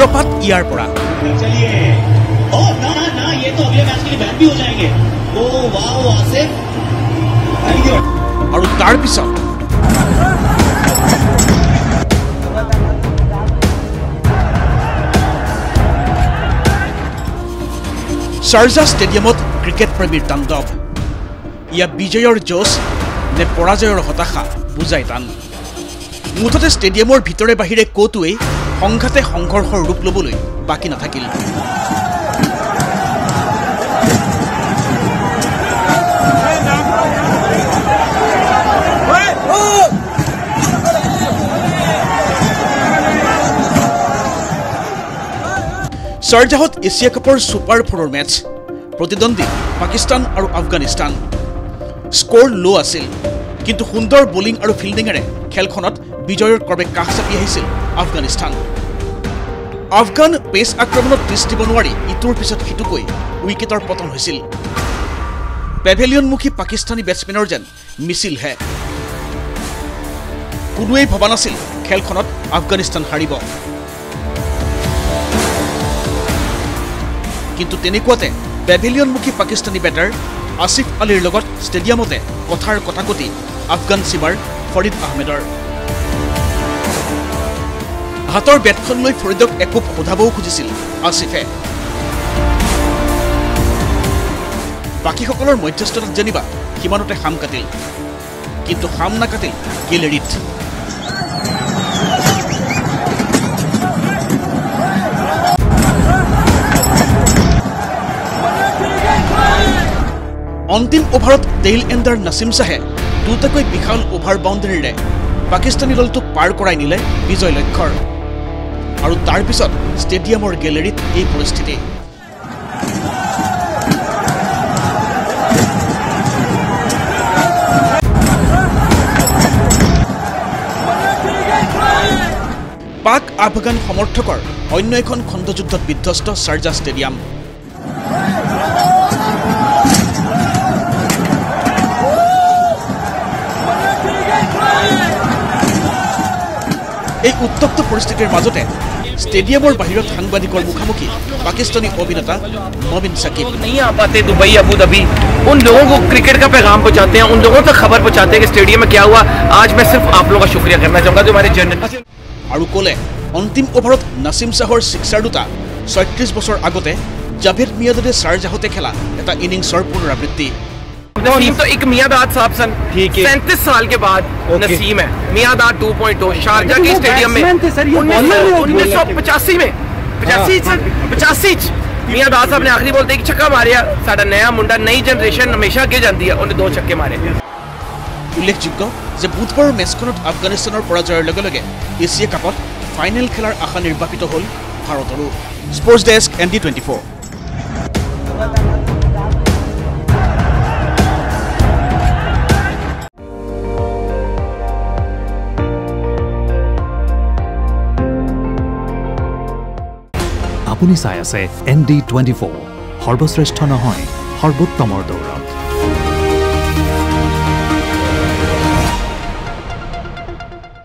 सूत्रपात ইয়াৰ পৰা चलिए ओ ना ना ना ये तो अगले मैच के लिए बैन भी हो जाएंगे ओ वाह आसिफ और तार पिसत শারজাহ স্টেডিয়ামত ক্রিকেট প্ৰেমীৰ তাণ্ডৱ ইয়া বিজয়ৰ জোশ নে পৰাজয়ৰ হতাশা বুজাই টান মুঠতে স্টেডিয়ামৰ ভিতৰে বাহিৰে কোটোৱে সংঘাতে সংঘৰ্ষৰ ৰূপ লবলৈ বাকি নাথাকিল শাৰজাহত এশিয়া কাপৰ সুপাৰ ফ'ৰৰ ম্যাচ প্ৰতিদ্বন্দ্বী পাকিস্তান আৰু আফগানিস্তান স্কোৰ লো আছিল কিন্তু সুন্দৰ বোলিং আৰু ফিল্ডিংৰে খেলখনত বিজয়ৰ কৰবে কাষ চাপি আহিছিল আফগানিস্তান আফগান পেস আক্ৰমণত দৃষ্টি বনোৱাৰি ইটোৰ পিছত সিটোকৈ উইকেটৰ পতন হৈছিল পেভেলিয়নমুখী পাকিস্তানী বেটছমেনৰ যেন মিছিল হে কোনোৱেই ভবা নাছিল খেলখনত আফগানিস্তান হাৰিব কিন্তু তেনেকুৱাতে পেভেলিয়নমুখী পাকিস্তানী বেটাৰ আসিফ আলীৰ লগত ষ্টেডিয়ামতে কথাৰ কথাকটি আফগান সীমাৰ ফৰিদ আহমেদৰ হাতৰ বেটখন লৈ ফৰিদক একুপ সোধাবও খুজিছিল আসিফে বাকীসকলৰ মধ্যস্থতাত যেনিবা কিমানতে খাম কাটিল কিন্তু খাম নাকাটিল গেলেৰীত अंतिम ओभारत टेल एंडार नासिम शाहे दुटाक विशाल ओभार बाउंडारी पाकिस्तानी दल तो पार कराई निले विजय लक्ष्यर और तार पिछत स्टेडियम गैलरी परिस्थिति पाक आफगान समर्थकर अन्य एखन खंडयुद्धत विध्वस्त শারজাহ स्टेडियम এই উত্তপ্ত পরিস্থিতির মাজতে স্টেডিয়ামের বাহিরত সাংবাদিকর মুখামুখি পাকিস্তানি অভিনেতা মবিন সাকিব नहीं आ पाते दुबई अबू धाबी उन लोगों को क्रिकेट का पैगाम पहुंचाते हैं उन लोगों तक खबर पहुंचाते हैं कि स्टेडियम में क्या हुआ आज मैं सिर्फ आप लोगों का शुक्रिया करना चाहूंगा जो हमारे जर्नलिस्ट और कोले अंतिम ओभारत নাসিম শাহৰ সিক্সাৰ দুটা 36 বছৰ আগতে জাভেদ মিয়াদাদে শাৰজাহতে খেলা এটা ইনিংসৰ পুনৰাবৃত্তি टीम तो एक मियांदाद साहब सन 37 साल के बाद नसीम है मियांदाद 2.0 शारजाह के स्टेडियम में 1985 में 85 मियांदाद साहब ने आखिरी बोलते एक छक्का मारिया साडा नया मुंडा नई जनरेशन हमेशा के जानती है उन्हें 2 छक्के मारे उल्लेखযোग्य যে বুধবাৰৰ মেচখনত আফগানিস্তানৰ পৰাজয়ৰ লগে লগে এশিয়া কাপত ফাইনেল খেলাৰ আশা নিৰ্বাপিত হ'ল ভাৰতৰো স্পৰ্টছ ডেস্ক এনডি 24 আপুনি চাই আছে ND24 সৰ্বশ্ৰেষ্ঠ নহয় সৰ্বোত্তমৰ দৌৰ